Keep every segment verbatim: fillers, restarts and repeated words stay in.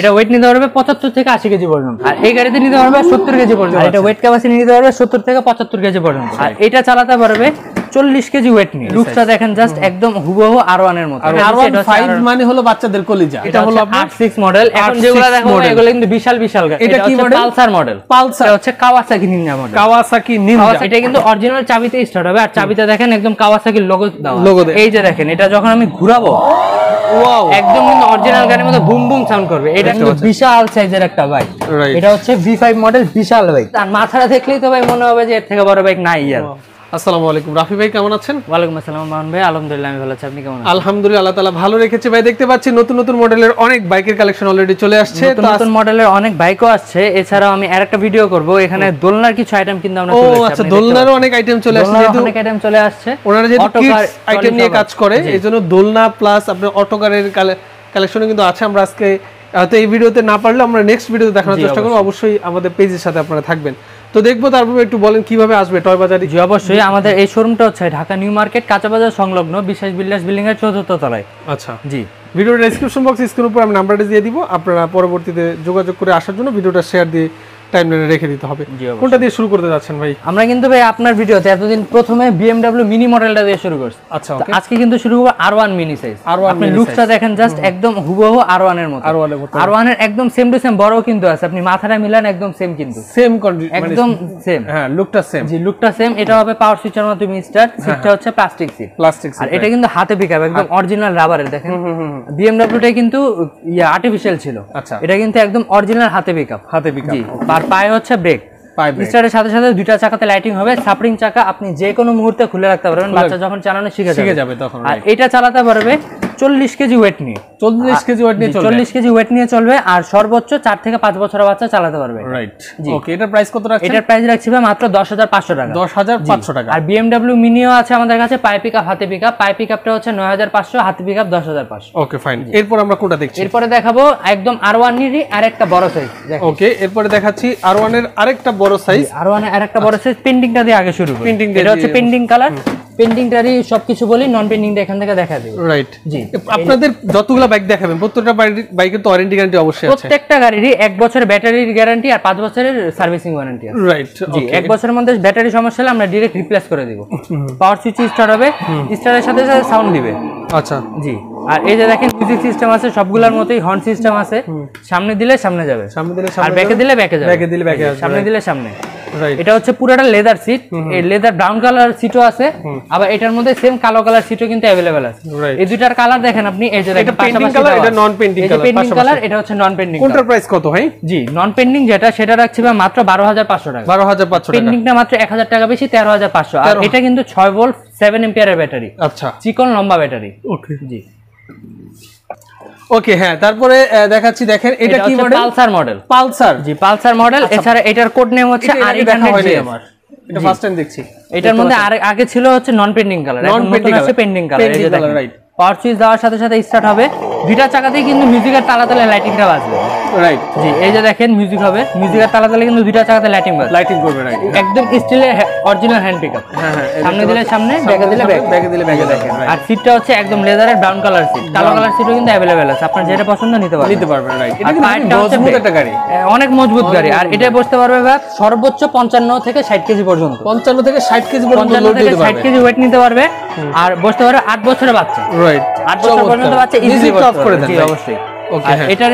এটা ওয়েট নিতে পারবে পঁচাত্তর থেকে আশি কেজি পর্যন্ত, আর এই গাড়িতে নিতে পারবে সত্তর কেজি পর্যন্ত। এটা ওয়েট ক্যাপাসিটি নিতে পারবে সত্তর থেকে পঁচাত্তর কেজি পর্যন্ত, আর এটা চালাতে পারবে চল্লিশ কেজি ওয়েট নিয়ে। লুকটা দেখেন জাস্ট একদম হুবহু আর ওয়ান এর মতো। আর ওয়ান ফাইভ মানে হলো বাচ্চাদের কলিজা। এটা হলো আট সিক্স মডেল। এখন যেগুলা দেখো এগুলা কিন্তু বিশাল বিশাল গাড়ি। এটা কি মডেল? Pulsar model. পালসার হচ্ছে Kawasaki Ninja model. Kawasaki Ninja. এটা কিন্তু অরিজিনাল চাবিতে স্টার্ট হবে, আর চাবিতে দেখেন একদম কাওয়াসাকির লোগো দেওয়া। এই যে দেখেন, এটা যখন আমি ঘোরাবো ওয়াও একদম কিন্তু অরিজিনাল গাড়ির মতো বুম বুম সাউন্ড করবে। এটা কিন্তু বিশাল সাইজের একটা বাইক। এটা হচ্ছে ভি ফাইভ মডেল, বিশাল বাইক। আর মাথাটা দেখলেই তো ভাই মনে হবে যে এর থেকে বড় বাইক নাই আর। আসসালামু আলাইকুম রাফি ভাই, কেমন আছেন? ওয়ালাইকুম আসসালাম মামুন ভাই, আলহামদুলিল্লাহ আমি ভালো আছি, আপনি কেমন আছেন? আলহামদুলিল্লাহ আল্লাহ তাআলা ভালো রেখেছে ভাই। দেখতে পাচ্ছি নতুন নতুন মডেলের অনেক বাইকের কালেকশন অলরেডি চলে আসছে, নতুন মডেলের অনেক বাইকও আসছে। এছাড়া আমি আরেকটা ভিডিও করব, এখানে দোলনার কিছু আইটেম কিন্তু আমরা চলে আসছে। ও আচ্ছা, দোলনারও অনেক আইটেম চলে আসছে, অনেক আইটেম চলে আসছে। ওনারা যেহেতু কিডস আইটেম নিয়ে কাজ করে, এজন্য দোলনা প্লাস আপনার অটোকারের কালেকশনও কিন্তু আছে। আমরা আজকে হয়তো এই ভিডিওতে না পারলে আমরা নেক্সট ভিডিওতে দেখানোর চেষ্টা করব। অবশ্যই আমাদের পেজের সাথে আপনারা থাকবেন। তো দেখবো, তারপরে একটু বলেন কিভাবে আসবে টয় বাজারে? জি অবশ্যই, আমাদের এই শোরুমটা হচ্ছে ঢাকা নিউ মার্কেট কাঁচা বাজার সংলগ্ন বিশেষ বিল্ডার্স বিল্ডিং এর চতুর্থ তলায়। আচ্ছা জি, ভিডিওর ডেসক্রিপশন বক্স স্ক্রিনের উপর আমি নাম্বারটা দিয়ে দিব, আপনারা পরবর্তীতে যোগাযোগ করে আসার জন্য। ভিডিওটা শেয়ার দিয়ে টাইমলাইনে রেখে দিতে হবে। কোনটা দিয়ে শুরু করতে যাচ্ছেন ভাই? আমরা কিন্তু ভাই আপনার ভিডিওতে এতদিন প্রথমে বিএমডব্লিউ মিনি মডেলটা দিয়ে শুরু করছি। আচ্ছা, আজকে কিন্তু শুরু করব আর ওয়ান মিনি সাইজ। আপনি লুকটা দেখেন জাস্ট একদম হুবহু আর ওয়ান এর মতো। আর ওয়ান এর মতো, আর ওয়ান এর একদম সেম টু সেম বড় কিন্তু আছে। আপনি মাথাটা মিলান একদম সেম, কিন্তু সেম কন্ডিশন একদম সেম। হ্যাঁ লুকটা সেম। জি লুকটা সেম। এটা হবে পাওয়ার সুইচের মতো মিস্টার, সিটটা হচ্ছে প্লাস্টিক সিট। Plastic seat. আর এটা কিন্তু হাতে পিকআপ একদম অরিজিনাল রাবারের। দেখেন বিএমডব্লিউ টা কিন্তু ইয়া আর্টিফিশিয়াল ছিল। আচ্ছা, এটা কিন্তু একদম অরিজিনাল হাতে পিকআপ। হাতে পিকআপ আর পায়ে হচ্ছে ব্রেক। স্টারের সাথে সাথে দুইটা চাকাতে লাইটিং হবে। সাপ্রিং চাকা আপনি যে কোনো মুহূর্তে খুলে রাখতে পারবেন, বাচ্চা যখন চালানো শিখে যাবে তখন। আর এটা চালাতে পারবে চল্লিশ কেজি ওয়েট নিয়ে। চল্লিশ কেজি ওয়েট নিয়ে চল্লিশ কেজি ওয়েট নিয়ে চলবে। আর সর্বোচ্চ চার থেকে পাঁচ বছরের বাচ্চা চালাতে পারবে। Right, okay. এটার প্রাইস কত রাখছেন? এটার প্রাইস রাখছি ভাই মাত্র দশ হাজার পাঁচশো টাকা। দশ হাজার পাঁচশো টাকা। আর বিএমডব্লিউ মিনিও আছে আমাদের কাছে, পায়ে পিকআপ হাতে পিকআপ। পায়ে পিকআপটা হচ্ছে নয় হাজার পাঁচশো, হাতে পিকআপ দশ হাজার পাঁচশো। Okay fine. এরপর আমরা কোনটা দেখছি? এরপরে দেখাবো একদম আর ওয়ান নিরি আরেকটা বড় সাইজ। ওকে, এরপরে দেখাচ্ছি আর ওয়ান এর আরেকটা বড় সাইজ। আর ওয়ান এর আরেকটা বড় সাইজ। পেইন্টিংটা দিয়ে আগে শুরু করি। পেইন্টিং দিয়ে, এটা হচ্ছে পেইন্টিং কালার। পেইন্টিংটারই সবকিছু বলি, নন পেইন্টিংটা এখান থেকে দেখা দেব। রাইট জি। আপনাদের যতগুলো বাইক দেখাবেন প্রত্যেকটা বাইকের তো ওয়ারেন্টি গ্যারান্টি অবশ্যই আছে। প্রত্যেকটা গাড়িরই এক বছরের ব্যাটারির গ্যারান্টি আর পাঁচ বছরের সার্ভিসিং ওয়ারেন্টি আছে। রাইট জি। এক বছরের মধ্যে ব্যাটারি সমস্যা হলে আমরা ডাইরেক্ট রিপ্লেস করে দেব। পাওয়ার সুইচ স্টার্ট হবে, স্টারের সাথে সাথে সাউন্ড দিবে। আচ্ছা জি। আর এই যে দেখেন মিউজিক সিস্টেম আছে, সবগুলোর মতোই হর্ন সিস্টেম আছে। সামনে দিলে সামনে যাবে, সামনে দিলে সামনে, আর ব্যাকে দিলে ব্যাকে যাবে, ব্যাকে দিলে ব্যাকে যাবে, সামনে দিলে সামনে। এটা হচ্ছে পুরোটা লেদার সিট। এই লেদার ব্রাউন কালার সিটও আছে, আবার এটার মধ্যে সেম কালো কালার সিটও কিন্তু अवेलेबल আছে। এই দুইটার কালার দেখেন আপনি। এই যে এটা পেইন্টিং কালার, এটা non painting colour. Painting colour, এটা হচ্ছে নন পেইন্টিং। কোনটার প্রাইস কত ভাই? জি নন পেইন্টিং যেটা, সেটা রাখছি ভাই মাত্র বারো হাজার পাঁচশো টাকা। বারো হাজার পাঁচশো টাকা। পেইন্টিংটা মাত্র এক হাজার টাকা বেশি, তেরো হাজার পাঁচশো। আর এটা কিন্তু ছয় ভোল্ট সাত অ্যাম্পিয়ারের ব্যাটারি। আচ্ছা, চিকন লম্বা ব্যাটারি। ওকে জি ওকে। হ্যাঁ, তারপরে দেখাচ্ছি দেখেন এটা কি মডেল? Pulsar model. পালসার জি, পালসার মডেল। এছাড়া এটার কোড নেম হচ্ছে আর এক শূন্য শূন্য। এটা ফার্স্ট টাইম দেখছি। এটার মধ্যে আগে ছিল হচ্ছে নন পেইন্টিং কালার, এখন নতুন আছে পেইন্টিং কালার। এই যে দেখেন, রাইট। পাওয়ার সুইচ দেওয়ার সাথে সাথে স্টার্ট হবে। দুইটা চাকাতেই কিন্তু মিউজিকের তালে তালে লাইটিংটা বাজবে। রাইট জি। এই যে দেখেন মিউজিক হবে, মিউজিকের তালে তালে কিন্তু দুইটা চাকাতে লাইটিং বাজবে, লাইটিং করবে। রাইট, একদম স্টিলের অরিজিনাল হ্যান্ড পিকআপ। হ্যাঁ হ্যাঁ, সামনে দিলে সামনে, ব্যাকে দিলে ব্যাক, ব্যাকে দিলে ব্যাকে। দেখেন আর সিটটা হচ্ছে একদম লেদারের ব্রাউন কালার সিট। কালো কালার সিটও কিন্তু अवेलेबल আছে, আপনারা যেটা পছন্দ নিতে পারবেন, নিতে পারবেন। রাইট, এটা কিন্তু মজবুত একটা গাড়ি, অনেক মজবুত গাড়ি। আর এটা বসতে পারবে ভাই সর্বোচ্চ পঞ্চান্ন থেকে ষাট কেজি পর্যন্ত। পঞ্চান্ন থেকে ষাট কেজি পর্যন্ত লোড নিতে পারবে, ষাট কেজি ওয়েট নিতে পারবে। আর বসতে পারবে আট বছরের বাচ্চা। রাইট, আট বছর পর্যন্ত বাচ্চা ইজি টপ করে দেন। জি অবশ্যই। ওকে, এটা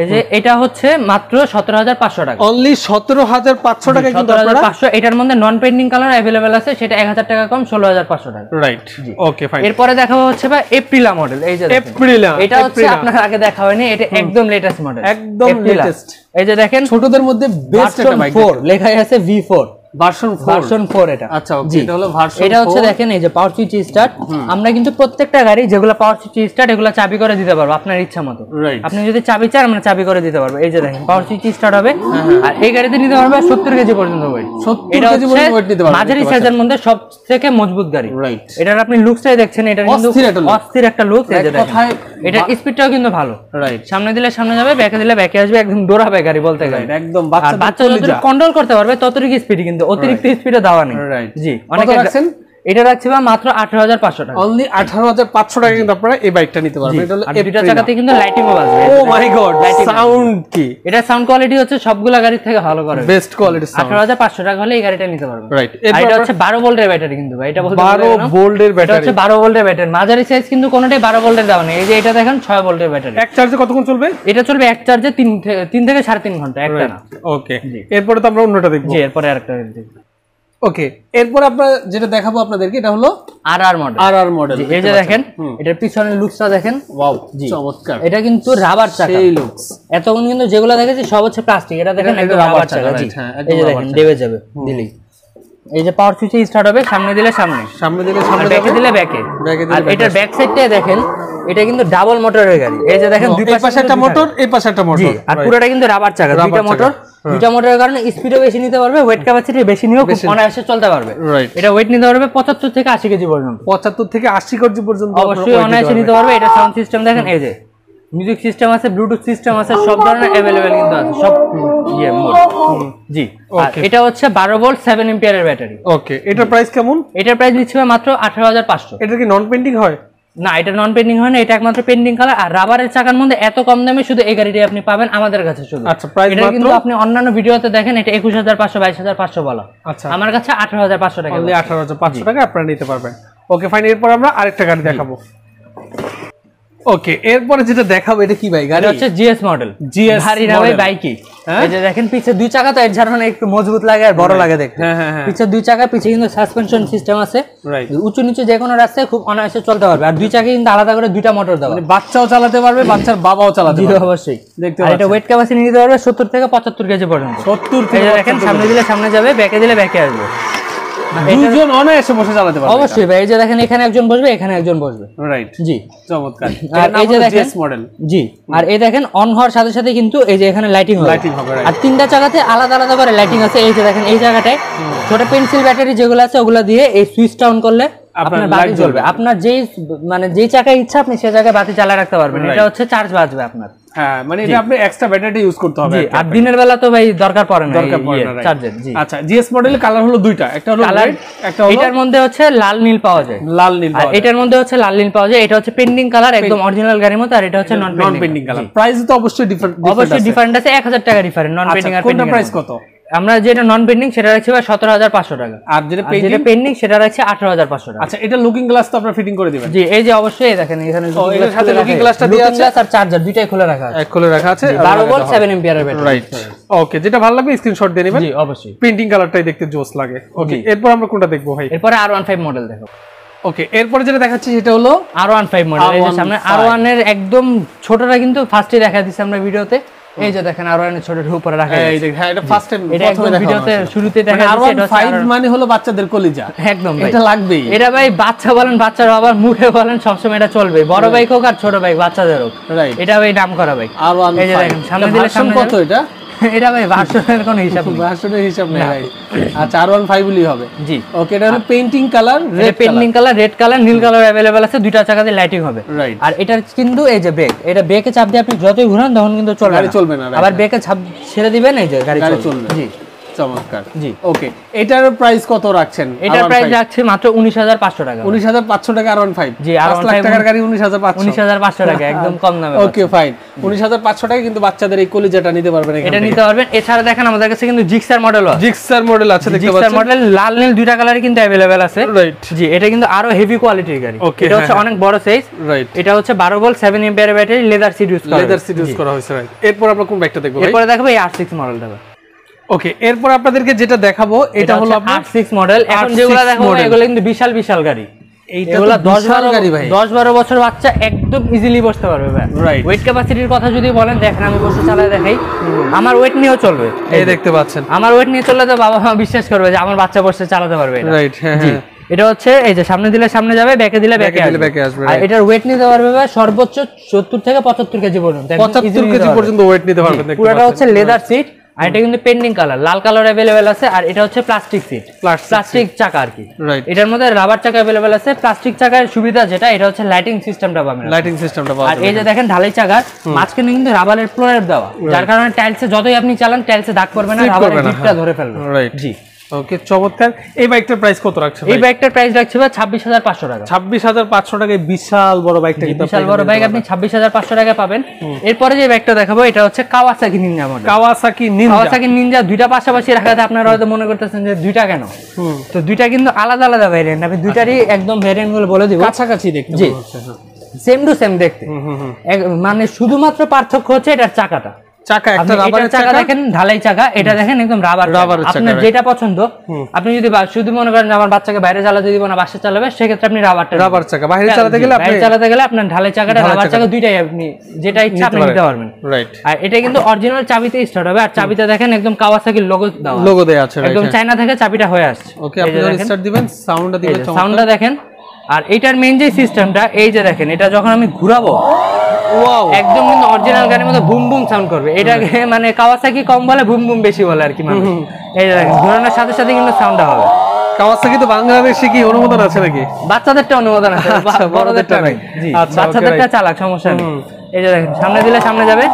এই যে এটা হচ্ছে মাত্র সতেরো হাজার পাঁচশো টাকা। অনলি সতেরো হাজার পাঁচশো টাকা কিন্তু আপনারা। এটার মধ্যে নন পেইন্টিং কালার अवेलेबल আছে, সেটা এক হাজার টাকা কম, ষোলো হাজার পাঁচশো টাকা। Right okay fine. এরপরে দেখা হচ্ছে ভাই এপ্রিলা মডেল। এই যে এপ্রিলা, এটা হচ্ছে আপনারা আগে দেখা হয়নি, এটা একদম লেটেস্ট মডেল, একদম লেটেস্ট। এই যে দেখেন ছোটদের মধ্যে বেস্ট একটা বাইক, লেখাই আছে ভি ফোর ভার্সন ফোর। এটা আচ্ছা ওকে, এটা হলো ভার্সন ফোর। এটা হচ্ছে দেখেন এই যে পাওয়ার সুইচ স্টার্ট। আমরা কিন্তু প্রত্যেকটা গাড়ি যেগুলো পাওয়ার সুইচ স্টার্ট, এগুলো চাবি করে দিতে পারবো আপনার ইচ্ছা মতো। আপনি যদি চাবি চান আমরা চাবি করে দিতে পারবো। এই যে দেখেন পাওয়ার সুইচ স্টার্ট হবে। আর এই গাড়িতে নিতে পারবে সত্তর কেজি পর্যন্ত ওয়েট। এটা হচ্ছে মাঝারি সাইজের মধ্যে সবথেকে মজবুত গাড়ি। রাইট, এটার আপনি লুকসটাই দেখছেন, এটা কিন্তু অস্থির একটা লুক। এই যে দেখেন এটা স্পিডটাও কিন্তু ভালো। রাইট, সামনে দিলে সামনে যাবে, ব্যাকে দিলে ব্যাকে আসবে, একদম দৌড়াবে গাড়ি বলতে গেলে। একদম বাচ্চা বাচ্চা কন্ট্রোল করতে পারবে, ততটুকু স্পিড কিন্তু অতিরিক্ত স্পিডে দেওয়া নেই। জি অনেক। এটা রাখছি মাত্র আঠারো হাজার পাঁচশো টাকা, অনলি আঠারো হাজার পাঁচশো টাকা কিন্তু আপনারা এই বাইকটা নিতে পারবেন। এটা হলো এটা জায়গাতে কিন্তু লাইটিংও বাজবে। ও মাই গড, সাউন্ড কি এটা! সাউন্ড কোয়ালিটি হচ্ছে সবগুলা গাড়ির থেকে ভালো করে, বেস্ট কোয়ালিটি সাউন্ড। আঠারো হাজার পাঁচশো টাকা হলে এই গাড়িটা নিতে পারবেন, রাইট। এটা হচ্ছে বারো ভোল্টের ব্যাটারি কিন্তু ভাই, এটা বলতে বারো ভোল্টের ব্যাটারি, এটা হচ্ছে বারো ভোল্টের ব্যাটারি। মাঝারি সাইজ কিন্তু কোনটাই বারো ভোল্টের দাও না। এই যে এটা দেখেন ছয় ভোল্টের ব্যাটারি। এক চার্জে কতক্ষণ চলবে? এটা চলবে এক চার্জে তিন থেকে সাড়ে তিন ঘন্টা, একটা না। ওকে, এরপরে তো আমরা অন্যটা দেখব। জি, এরপরে আরেকটা দেখব। ওকে, এরপর আমরা যেটা দেখাবো আপনাদেরকে এটা হলো আরআর মডেল। আরআর মডেল এই যে দেখেন, এটার পিছনের লুকসটা দেখেন, ওয়াও চমৎকার। এটা কিন্তু রাবার চাকা, এই লুকস। এতক্ষণ কিন্তু যেগুলা দেখেছি সব হচ্ছে প্লাস্টিক, এটা দেখেন একদম রাবার চাকা। জি, এই যে দেখেন দেবে যাবে দিলেই। এই যে পাওয়ার সুইচে স্টার্ট হবে, সামনে দিলে সামনে, সামনে দিলে সামনে, ব্যাকে দিলে ব্যাকে। আর এটার ব্যাক সাইডটা দেখেন, এটা কিন্তু ডাবল মোটরের গাড়ি। এই যে দেখেন দুই পাশে একটা মোটর, এই পাশে একটা মোটর, আর পুরোটা কিন্তু রাবার চাকা। দুইটা মোটর, দুইটা মোটরের কারণে স্পিডও বেশি নিতে পারবে, ওয়েট ক্যাপাসিটি বেশি নিয়েও খুব অনায়াসে চলতে পারবে। এটা ওয়েট নিতে পারবে পঁচাত্তর থেকে আশি কেজি পর্যন্ত, পঁচাত্তর থেকে আশি কেজি পর্যন্ত অবশ্যই অনায়াসে নিতে পারবে। এটা সাউন্ড সিস্টেম দেখেন, এই যে মিউজিক সিস্টেম আছে, ব্লুটুথ সিস্টেম আছে, সব ধরনের অ্যাভেলেবেল কিন্তু আছে সব। জি, এটা হচ্ছে বারো ভোল্ট সেভেন এম্পিয়ার এর ব্যাটারি। ওকে, এটার প্রাইস কেমন? এটার প্রাইস নিচ্ছে মাত্র আঠারো হাজার পাঁচশো। এটা কি নন পেন্টিং হয়? না, এটা নন পেন্টিং হয় না, এটা একমাত্র পেন্টিং কালার। আর রাবারের চাকার মধ্যে এত কম দামে শুধু এই গাড়িটি আপনি পাবেন আমাদের কাছে শুধু। আচ্ছা, প্রাইস মাত্র, কিন্তু আপনি অন্যান্য ভিডিওতে দেখেন এটা একুশ হাজার পাঁচশো, বাইশ হাজার পাঁচশো বলা। আচ্ছা, আমার কাছে আঠারো হাজার পাঁচশো টাকা, অনলি আঠারো হাজার পাঁচশো টাকা আপনারা নিতে পারবেন। ওকে ফাইন, এরপর আমরা আরেকটা গাড়ি দেখাবো। ওকে, এরপরে যেটা দেখাবো এটা কি ভাই? গাড়ি হচ্ছে জিএস মডেল। জিএস ভারী না ভাই, বাইকি। এই যে দেখেন পিছে দুই চাকা, তো এর জন্য একটু মজবুত লাগে আর বড় লাগে দেখতে। পিছে দুই চাকা, পিছে কিন্তু সাসপেনশন সিস্টেম আছে, উঁচু নিচু যে কোনো রাস্তায় খুব অনায়াসে চলতে পারবে। আর দুই চাকা কিন্তু আলাদা করে দুইটা মোটর দেওয়া, মানে বাচ্চাও চালাতে পারবে, বাচ্চার বাবাও চালাতে পারবে অবশ্যই। দেখতে পাচ্ছেন এটা ওয়েট ক্যাপাসিটি নিতে পারবে সত্তর থেকে পঁচাত্তর কেজি পর্যন্ত। সত্তর কেজি দেখেন, সামনে দিলে সামনে যাবে, ব্যাকে দিলে ব্যাকে আসবে। দুজন অনায়াসে বসে চালাতে পারবে অবশ্যই ভাই। এই যে দেখেন এখানে একজন বসবে, এখানে একজন বসবে, রাইট। জি, চমৎকার। আর এই যে দেখেন মডেল। জি, আর এই দেখেন অন হওয়ার সাথে সাথে কিন্তু এই যে এখানে লাইটিং হবে, লাইটিং হবে। আর তিনটা জায়গাতে আলাদা আলাদা করে লাইটিং আছে। এই যে দেখেন এই জায়গাটায় ছোট পেন্সিল ব্যাটারি যেগুলো আছে ওগুলা দিয়ে এই সুইচটা অন করলে আপনার বাতি জ্বলবে। আপনার যেই মানে যেই জায়গায় ইচ্ছা আপনি সেই জায়গায় বাতি জ্বালা রাখতে পারবেন। এটা হচ্ছে চার্জ বাজবে আপনার, হ্যাঁ, মানে এটা আপনি এক্সট্রা ব্যাটারি ইউজ করতে হবে। আর দিনের বেলা তো ভাই দরকার পড়ে না চার্জার। জি, আচ্ছা, জিএস মডেলের কালার হলো দুইটা, একটা হলো রেড, একটা হলো, এটার মধ্যে হচ্ছে লাল নীল পাওয়া যায়, লাল নীল। আর এটার মধ্যে হচ্ছে লাল নীল পাওয়া যায়, এটা হচ্ছে পেন্ডিং কালার, একদম অরিজিনাল গাড়ির মতো। আর এটা হচ্ছে নন পেন্ডিং কালার। প্রাইস তো অবশ্যই ডিফারেন্ট, অবশ্যই ডিফারেন্ট আছে, এক হাজার টাকা ডিফারেন্ট নন পেন্ডিং। আর কোনটা প্রাইস কত? আমরা যেটা নন পেন্ডিং সেটা রাখছি ভাই সতেরো হাজার পাঁচশো টাকা, আর যেটা পেন্ডিং সেটা রাখছি আঠারো হাজার পাঁচশো টাকা। আচ্ছা, এটা লুকিং গ্লাস তো আপনারা ফিটিং করে দিবেন? জি, এই যে অবশ্যই দেখেন এখানে এর সাথে লুকিং গ্লাসটা দেয়া আছে, আর চার্জার দুইটাই খোলা রাখা আছে, খোলা রাখা আছে। বারো ভোল্ট সেভেন এম্পিয়ার এর ব্যাটারি, রাইট। ওকে, যেটা ভালো লাগবে স্ক্রিনশট দিয়ে নেবেন। জি, অবশ্যই পেন্টিং কালারটাই দেখতে জোস লাগে। ওকে, এরপর আমরা কোনটা দেখব ভাই? এরপর আর ওয়ান ফাইভ মডেল দেখব। ওকে, এরপরে যেটা দেখাচ্ছি সেটা হলো আর ওয়ান ফাইভ মডেল। এই যে সামনে আর ওয়ান এর একদম ছোটটা কিন্তু ফার্স্টে দেখা দিছি আমরা ভিডিওতে। এই যে দেখেন আর ওয়ান এর ছোটটা উপরে রাখা আছে। এই দেখেন, হ্যাঁ, এটা ফার্স্ট টাইম প্রথম ভিডিওতে শুরুতে দেখা যাচ্ছে। এটা আর ওয়ান ফাইভ মানে হলো বাচ্চাদের কলিজা, একদম ভাই, এটা লাগবেই। এটা ভাই বাচ্চা বলেন, বাচ্চার আবার মুখে বলেন, সবসময় এটা চলবে, বড় বাইক হোক আর ছোট বাইক, বাচ্চাদের হোক, রাইট। এটা ভাই নাম করা বাইক আর ওয়ান ফাইভ। এই যে দেখেন সামনে দিলে সামনে কত, এটা এটা ভাই ভার্সনের কোনো হিসাব নেই, ভার্সনের হিসাব নেই ভাই। আচ্ছা, আর ওয়ান ফাইভ লি হবে। জি, ওকে, এটা হলো painting colour, red painting colour, red colour, নীল কালার अवेलेबल আছে। দুইটা চাকাতে লাইটিং হবে, রাইট। আর এটার কিন্তু এই যে ব্রেক, এটা ব্রেকে চাপ দিয়ে আপনি যতই ঘোরান তখন কিন্তু চলবে না, চলবে না। আবার ব্রেকে চাপ ছেড়ে দিবেন, এই যে গাড়ি চলবে। জি, চমৎকার। জি, ওকে, এটার প্রাইস কত রাখছেন? এটার প্রাইস রাখছে মাত্র উনিশ হাজার পাঁচশো টাকা, উনিশ হাজার পাঁচশো টাকা আর ওয়ান ফাইভ। জি, পাঁচ লাখ টাকার গাড়ি উনিশ হাজার পাঁচশো, উনিশ হাজার পাঁচশো টাকা, একদম কম দামে। ওকে ফাইন, উনিশ হাজার পাঁচশো টাকা কিন্তু বাচ্চাদের এই কলিজাটা নিতে পারবেন, এটা নিতে পারবেন। এছাড়া দেখেন আমাদের কাছে কিন্তু জিক্সার মডেল আছে, জিক্সার মডেল আছে, দেখতে পাচ্ছেন জিক্সার মডেল লাল নীল দুইটা কালারই কিন্তু अवेलेबल আছে, রাইট। জি, এটা কিন্তু আরো হেভি কোয়ালিটির গাড়ি, এটা হচ্ছে অনেক বড় সাইজ, রাইট। এটা হচ্ছে বারো volt seven ampere battery, leather seat use করা, লেদার সিট ইউজ করা হয়েছে, রাইট। এরপর আমরা কোন ব্যাকটা দেখব? এরপর দেখব এই আর সিক্স মডেলটা। ওকে, এরপর আপনাদেরকে যেটা দেখাবো এটা হলো আপনার আর সিক্স মডেল। এখন যেগুলো দেখাবো এগুলো কিন্তু বিশাল বিশাল গাড়ি, এইগুলো দশ বারো বছর বাচ্চা একদম ইজিলি বসতে পারবে ভাই, রাইট। ওয়েট ক্যাপাসিটির কথা যদি বলেন, দেখেন আমি বসে চালায় দেখাই, আমার ওয়েট নিয়েও চলবে। এই দেখতে পাচ্ছেন আমার ওয়েট নিয়ে চললে তো বাবা মা বিশ্বাস করবে যে আমার বাচ্চা বসে চালাতে পারবে, রাইট। হ্যাঁ, এটা হচ্ছে এই যে সামনে দিলে সামনে যাবে, ব্যাকে দিলে ব্যাকে আসবে। আর এটার ওয়েট নিতে পারবে সর্বোচ্চ সত্তর থেকে পঁচাত্তর কেজি পর্যন্ত, পঁচাত্তর কেজি পর্যন্ত ওয়েট নিতে পারবে। পুরোটা হচ্ছে লেদার সিট, আর এটা কিন্তু পেন্ডিং কালার, লাল কালার अवेलेबल আছে। আর এটা হচ্ছে প্লাস্টিক সিট, প্লাস্টিক চাকা আর কি, রাইট। এটার মধ্যে রাবার চাকা अवेलेबल আছে। প্লাস্টিক চাকার সুবিধা যেটা, এটা হচ্ছে লাইটিং সিস্টেমটা পাবেন, লাইটিং সিস্টেমটা পাবেন। আর এই যে দেখেন ঢালাই চাকা, মাঝখানে কিন্তু রাবারের ফ্লোর দেওয়া, যার কারণে টাইলসে যতই আপনি চালান টাইলসে দাগ পড়বে না, রাবারের টিপটা ধরে ফেলবে, রাইট। জি, ওকে চমৎকার। এই বাইকটার প্রাইস কত রাখছেন? এই বাইকটার প্রাইস রাখছি ভাই ছাব্বিশ হাজার পাঁচশো টাকা। ছাব্বিশ হাজার পাঁচশো টাকায় বিশাল বড় বাইকটা কিন্তু বিশাল বড় বাইক আপনি ছাব্বিশ হাজার পাঁচশো টাকা পাবেন। এরপরে যে বাইকটা দেখাবো এটা হচ্ছে Kawasaki Ninja model. Kawasaki Ninja Kawasaki Ninja দুইটা পাশাপাশি রাখাতে আপনারা হয়তো মনে করতেছেন যে দুইটা কেন, তো দুইটা কিন্তু আলাদা আলাদা ভ্যারিয়েন্ট। আমি দুইটারই একদম ভ্যারিয়েন্ট গুলো বলে দিব, কাছাকাছি দেখতে সেম টু সেম দেখতে, মানে শুধুমাত্র পার্থক্য হচ্ছে এটার চাকাটা। চাকা একটা রাবারের চাকা দেখেন, ঢালাই চাকা, এটা দেখেন একদম রাবার। আপনার যেটা পছন্দ, আপনি যদি শুধু মনে করেন আমার বাচ্চাকে বাইরে চালাতে দিব না, বাসে চালাবে, সেক্ষেত্রে আপনি রাবারটা রাবার চাকা। বাইরে চালাতে গেলে আপনি চালাতে গেলে আপনার ঢালাই চাকাটা রাবার চাকা দুইটাই আপনি যেটা ইচ্ছা আপনি নিতে পারবেন। রাইট। আর এটা কিন্তু অরিজিনাল চাবিতে স্টার্ট হবে, আর চাবিটা দেখেন একদম কাওয়াসাকির লোগো দেওয়া লোগো দেয়া আছে, একদম চায়না থেকে চাবিটা হয়ে আসছে। ওকে, আপনি স্টার্ট দিবেন, সাউন্ডটা দিবেন, সাউন্ডটা দেখেন। আর এটার মেইন যে সিস্টেমটা, এই যে দেখেন, এটা যখন আমি ঘুরাবো ওয়াও একদম কিন্তু অরিজিনাল গানের মতো বুম বুম সাউন্ড করবে। এটাকে মানে কাওয়াসাকি কম বলে, বুম বুম বেশি বলে আর কি। মানে এই যে দেখেন, ঘোরানোর সাথে সাথে কিন্তু সাউন্ডটা হবে। কাওয়াসাকি তো বাংলাদেশে কি অনুমোদন আছে নাকি? বাচ্চাদেরটা অনুমোদন আছে, বড়দেরটা নাই। আচ্ছা, বাচ্চাদেরটা চালাক, সমস্যা নেই। এই যে দেখেন, সামনে দিলে সামনে যাবে,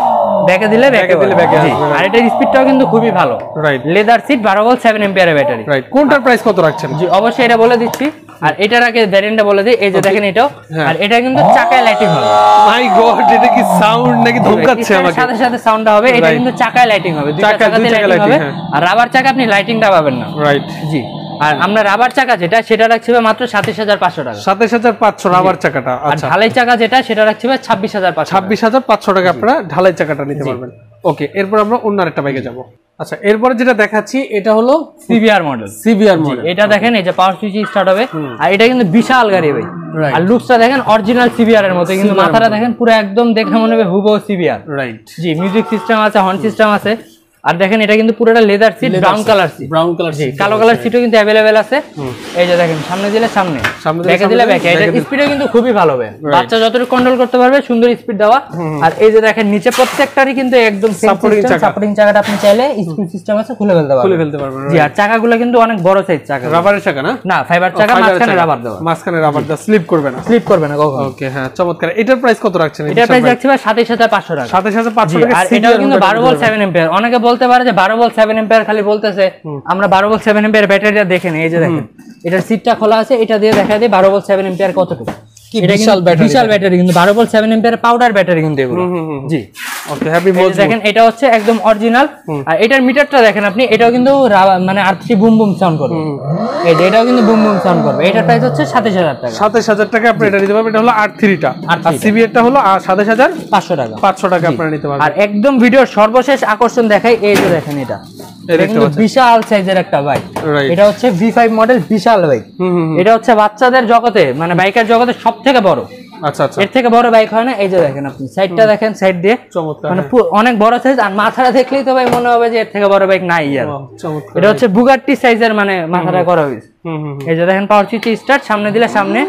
ব্যাকে দিলে ব্যাকে দিলে ব্যাকে আসবে। আর এটার স্পিডটাও কিন্তু খুবই ভালো। রাইট। লেদার সিট, বারো ভোল্ট সেভেন অ্যাম্পিয়ারের ব্যাটারি। রাইট। কোনটার প্রাইস কত রাখছেন? জি, অবশ্যই এটা বলে দিচ্ছি। আর এটার আগে ভ্যারিয়েন্টটা বলে দিই, এই যে দেখেন এটাও, আর এটা কিন্তু চাকায় লাইটিং হবে। মাই গড, এটা কি সাউন্ড নাকি ধমকাচ্ছে আমাকে? সাথে সাথে সাউন্ডটা হবে। এটা কিন্তু চাকায় লাইটিং হবে, দুই চাকাতে লাইটিং হবে। আর রাবার চাকা আপনি লাইটিংটা পাবেন না। রাইট। জি। আর আমরা রাবার চাকা যেটা, সেটা রাখছি মাত্র সাতাশ হাজার পাঁচশো টাকা। সাতাশ হাজার পাঁচশো রাবার চাকাটা। আচ্ছা, ঢালাই চাকা যেটা, সেটা রাখছি ছাব্বিশ হাজার পাঁচশো। ছাব্বিশ হাজার পাঁচশো টাকা আপনারা ঢালাই চাকাটা নিতে পারবেন। ওকে, এরপর আমরা অন্য আরেকটা বাইকে যাব। আচ্ছা, এরপরে যেটা দেখাচ্ছি এটা হলো সিবিআর মডেল। সিবিআর মডেল, এটা দেখেন, এই যে পাওয়ার সুইচ স্টার্ট হবে। আর এটা কিন্তু বিশাল গাড়ি ভাই। আর লুকসটা দেখেন অরিজিনাল সিবিআর এর মতো, কিন্তু মাথাটা দেখেন পুরো একদম দেখে মনে হবে হুবহু সিবিআর। রাইট। জি। মিউজিক সিস্টেম আছে, হর্ন সিস্টেম আছে। আর দেখেন এটা কিন্তু পুরোটা leather seat, brown colour seat, brown colour seat, কালো কালার সিটও কিন্তু अवेलेबल আছে। এই যে দেখেন, সামনে দিলে সামনে, ব্যাকে দিলে ব্যাকে। এটা স্পিডও কিন্তু খুবই ভালো হবে, বাচ্চা যতটুকু কন্ট্রোল করতে পারবে সুন্দর স্পিড দেওয়া। আর এই যে দেখেন নিচে প্রত্যেকটারই কিন্তু একদম সাপোর্টিং চাকা, সাপোর্টিং চাকাটা আপনি চাইলে স্কুল সিস্টেম আছে, খুলে ফেলতে পারবেন, খুলে ফেলতে পারবেন। জি। আর চাকাগুলো কিন্তু অনেক বড় সাইজ চাকা, রাবারের চাকা না, না ফাইবার চাকা, মাঝখানে রাবার দেওয়া, মাঝখানে রাবার দেওয়া, স্লিপ করবে না, স্লিপ করবে না কখনো। ওকে, হ্যাঁ, চমৎকার। এটার প্রাইস কত রাখছেন? এটার প্রাইস রাখছি ভাই সাতাশ হাজার পাঁচশো টাকা। সাতাশ হাজার পাঁচশো টাকা। আর এটা কিন্তু বারো ভোল্ট সেভেন অ্যাম্পিয়ার। অনেকে বলতে পারে যে বারো ভোল্ট সেভেন অ্যাম্পিয়ার খালি বলতেছে, আমরা বারো ভোল্ট সেভেন অ্যাম্পিয়ার ব্যাটারিটা দেখেন। এই যে দেখেন, এটা সিটটা খোলা আছে, এটা দিয়ে দেখা দেই বারো ভোল্ট সেভেন অ্যাম্পিয়ার কতটুকু। কি বিশাল ব্যাটারি, বিশাল ব্যাটারি কিন্তু। বারো volt seven ampere powder battery কিন্তু এগুলো। জি। ওকে, হ্যাপি মোড দেখেন, এটা হচ্ছে একদম অরিজিনাল। আর এটার মিটারটা দেখেন আপনি, এটাও কিন্তু মানে আরসি বুম বুম সাউন্ড করবে। এই যে এটাও কিন্তু বুম বুম সাউন্ড করবে। এটার প্রাইস হচ্ছে সাতাশ হাজার টাকা। সাতাশ হাজার টাকা আপনি এটা নিতে পারবেন। এটা হলো আট থ্রি টা, আর সিবিআর টা হলো সাতাশ হাজার পাঁচশো টাকা। পাঁচশো টাকা আপনি নিতে পারবেন। আর একদম ভিডিওর সর্বশেষ আকর্ষণ দেখাই, এই যে দেখেন এটা, এটা কিন্তু বিশাল সাইজের একটা বাইক। এটা হচ্ছে ভি ফাইভ মডেল, বিশাল বাইক। এটা হচ্ছে বাচ্চাদের জগতে মানে বাইকের জগতে সবথেকে বড়। আচ্ছা আচ্ছা, এর থেকে বড় বাইক হয় না। এই যে দেখেন, আপনি সাইডটা দেখেন, সাইড দিয়ে চমৎকার, মানে অনেক বড় সাইজ। আর মাথাটা দেখলেই তো ভাই মনে হবে যে এর থেকে বড় বাইক নাই আর। এটা হচ্ছে বুগাটি সাইজের মানে মাথাটা করা হইছে। এই যে দেখেন, পাওয়ার সুইচ স্টার্ট, সামনে দিলে সামনে,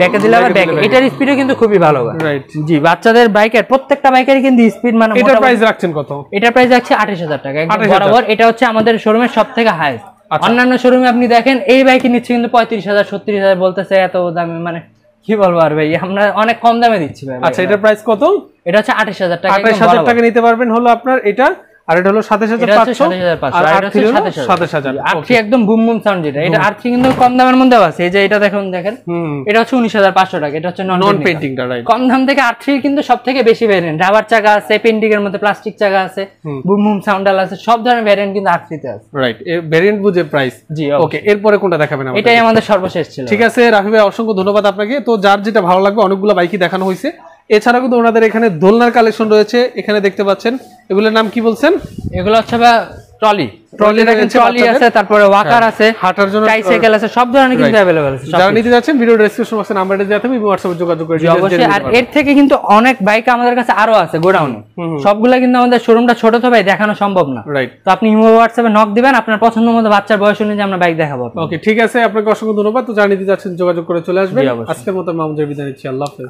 ব্যাকে দিলে আবার ব্যাকে। এটার স্পিডও কিন্তু খুবই ভালো। রাইট। জি, বাচ্চাদের বাইকের প্রত্যেকটা বাইকের কিন্তু স্পিড মানে। এটার প্রাইস রাখছেন কত? এটার প্রাইস আছে আঠাশ হাজার টাকা, একদম বরাবর। এটা হচ্ছে আমাদের শোরুমের সবথেকে হাইয়েস্ট। অন্যান্য শোরুমে আপনি দেখেন এই বাইকই নিচ্ছে কিন্তু পঁয়ত্রিশ হাজার, ছত্রিশ হাজার বলতেছে। এত দামে মানে কি বলবো আর ভাই, আমরা অনেক কম দামে দিচ্ছি ভাই। আচ্ছা, এটার প্রাইস কত? এটা হচ্ছে আঠাশ হাজার টাকা। আঠাশ হাজার টাকা নিতে পারবেন হলো আপনার এটা। আর এটা হলো সাতাশ হাজার পাঁচশো, আর আর থ্রি হলো সাতাশ হাজার। আপনি একদম বুম বুম সাউন্ড যেটা, এটা আর থ্রি কিন্তু কম দামের মধ্যে আছে। এই যে এটা দেখুন, দেখেন এটা হচ্ছে উনিশ হাজার পাঁচশো টাকা। এটা হচ্ছে নন পেইন্টিংটা। রাইট। কম দাম থেকে আর থ্রি কিন্তু সবথেকে বেশি ভ্যারিয়েন্ট, রাবার চাকা আছে, পেইন্টিং এর মধ্যে প্লাস্টিক চাকা আছে, বুম বুম সাউন্ড আছে, সব ধরনের ভ্যারিয়েন্ট কিন্তু আর থ্রি তে আছে। রাইট। এই ভ্যারিয়েন্ট বুঝে প্রাইস। জি। ওকে, এরপরে কোনটা দেখাবেন আমাদের? এটাই আমাদের সর্বশেষ ছিল। ঠিক আছে রাফি ভাই, অসংখ্য ধন্যবাদ আপনাকে। তো যার যেটা ভালো লাগবে, অনেকগুলো বাইকই দেখানো হয়েছে। এছাড়া কিন্তু ওনাদের এখানে দোলনার কালেকশন রয়েছে, এখানে দেখতে পাচ্ছেন। এগুলোর নাম কি বলছেন? এগুলো হচ্ছে ট্রলি, ট্রলি দেখেন, ট্রলি আছে, তারপরে ওয়াকার আছে, হাঁটার জন্য সাইকেল আছে, সব ধরনের কিন্তু अवेलेबल আছে। যারা নিতে যাচ্ছেন ভিডিও ডেসক্রিপশন বক্সে নাম্বার দেওয়া থাকবে, WhatsApp যোগাযোগ করে দিবেন অবশ্যই। আর এর থেকে কিন্তু অনেক বাইক আমাদের কাছে আরো আছে গোডাউনে, সবগুলা কিন্তু আমাদের শোরুমটা ছোট তো ভাই, দেখানো সম্ভব না। রাইট। তো আপনি ইমো WhatsApp এ নক দিবেন, আপনার পছন্দ মতো বাচ্চার বয়স অনুযায়ী আমরা বাইক দেখাবো। ওকে, ঠিক আছে, আপনাকে অসংখ্য ধন্যবাদ। তো যারা নিতে যাচ্ছেন যোগাযোগ করে চলে আসবেন। আজকের মতো মামুন জয় বিদায় নিচ্ছি, আল্লাহ হাফেজ।